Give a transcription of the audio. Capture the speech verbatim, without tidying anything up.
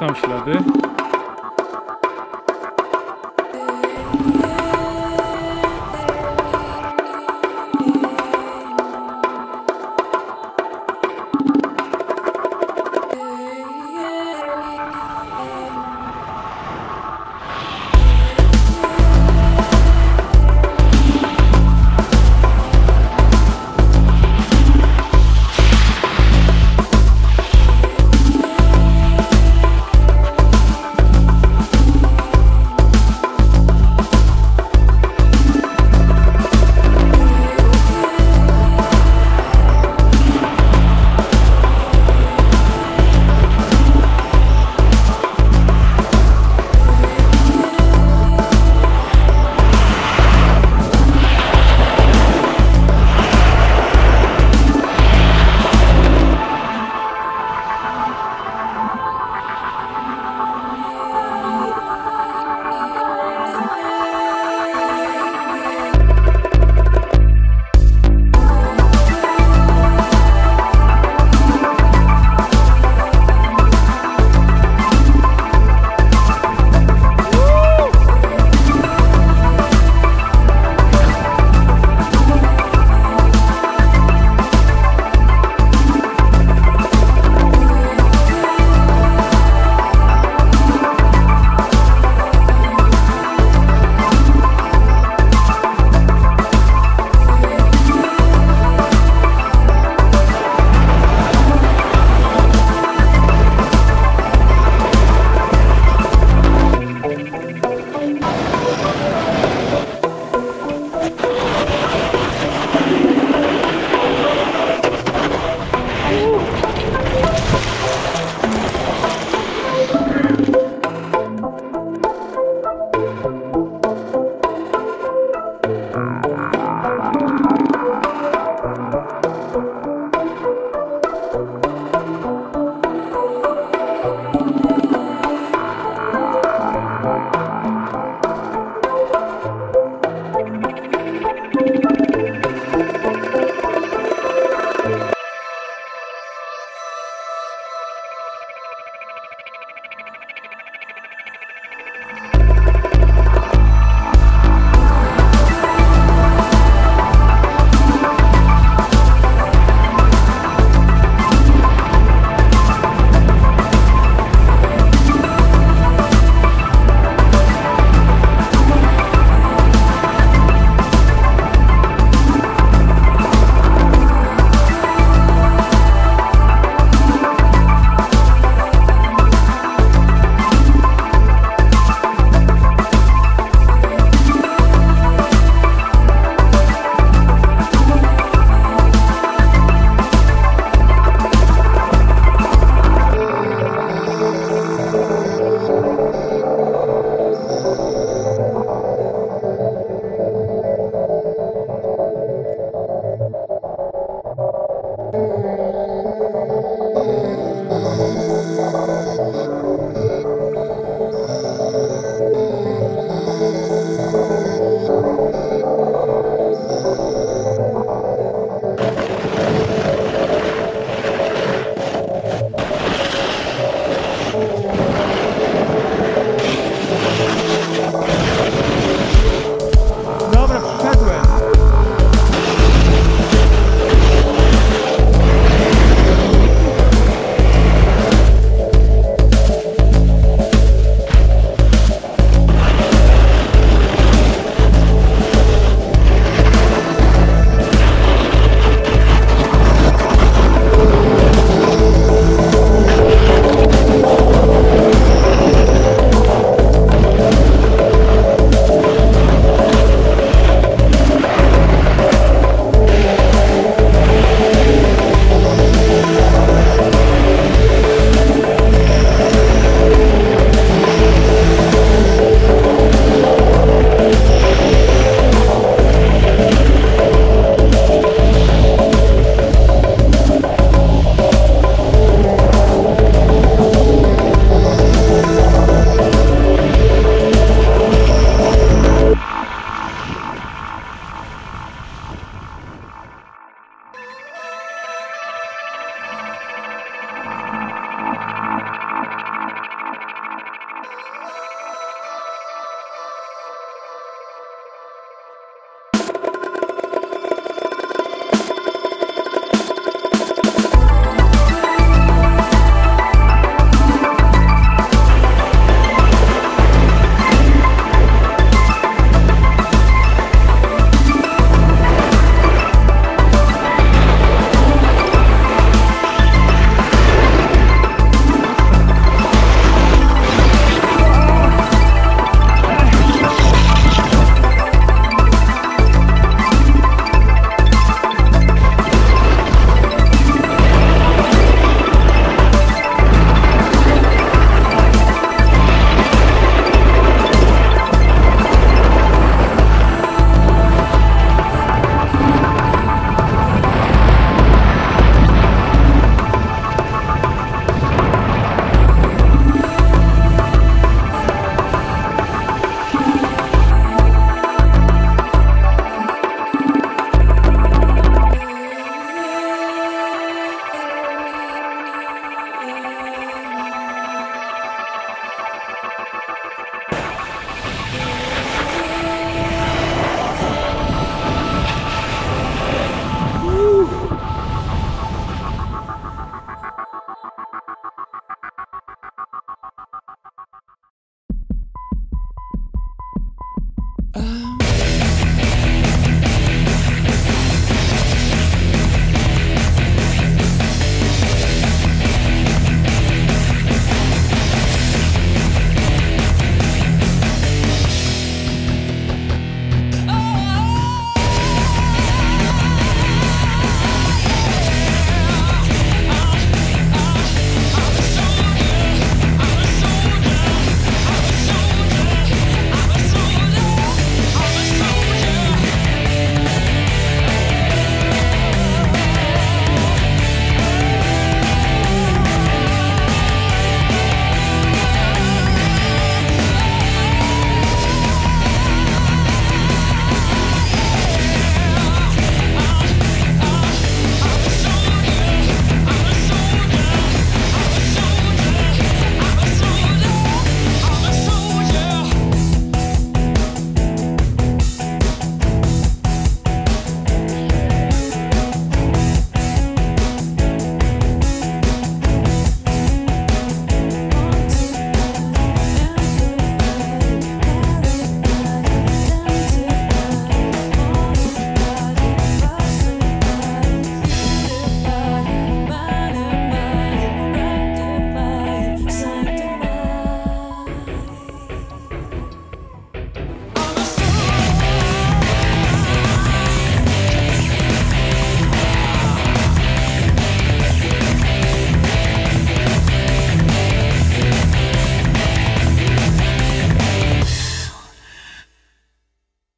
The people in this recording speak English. tam ślady. Um